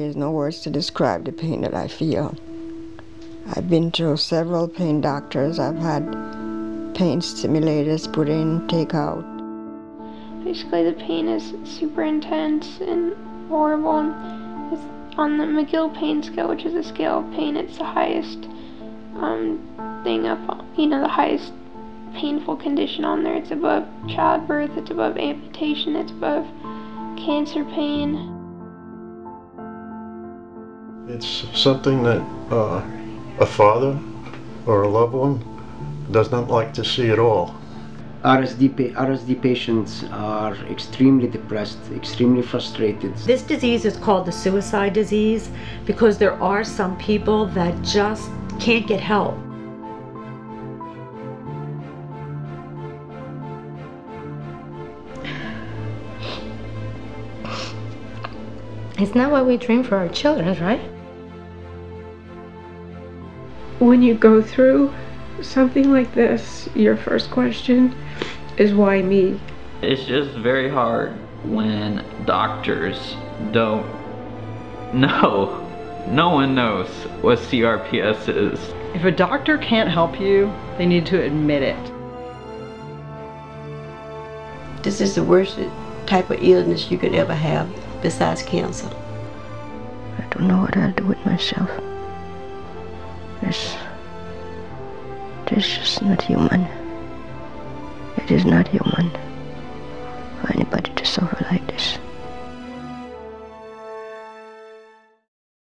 There's no words to describe the pain that I feel. I've been through several pain doctors. I've had pain stimulators put in, take out. Basically, the pain is super intense and horrible. It's on the McGill pain scale, which is a scale of pain. It's the highest thing up, the highest painful condition on there. It's above childbirth, it's above amputation, it's above cancer pain. It's something that a father or a loved one does not like to see at all. RSD patients are extremely depressed, extremely frustrated. This disease is called the suicide disease because there are some people that just can't get help. It's not what we dream for our children, right? When you go through something like this, your first question is, why me? It's just very hard when doctors don't know. No one knows what CRPS is. If a doctor can't help you, they need to admit it. This is the worst type of illness you could ever have, besides cancer. I don't know what I'll do with myself. This is just not human. It is not human for anybody to suffer like this.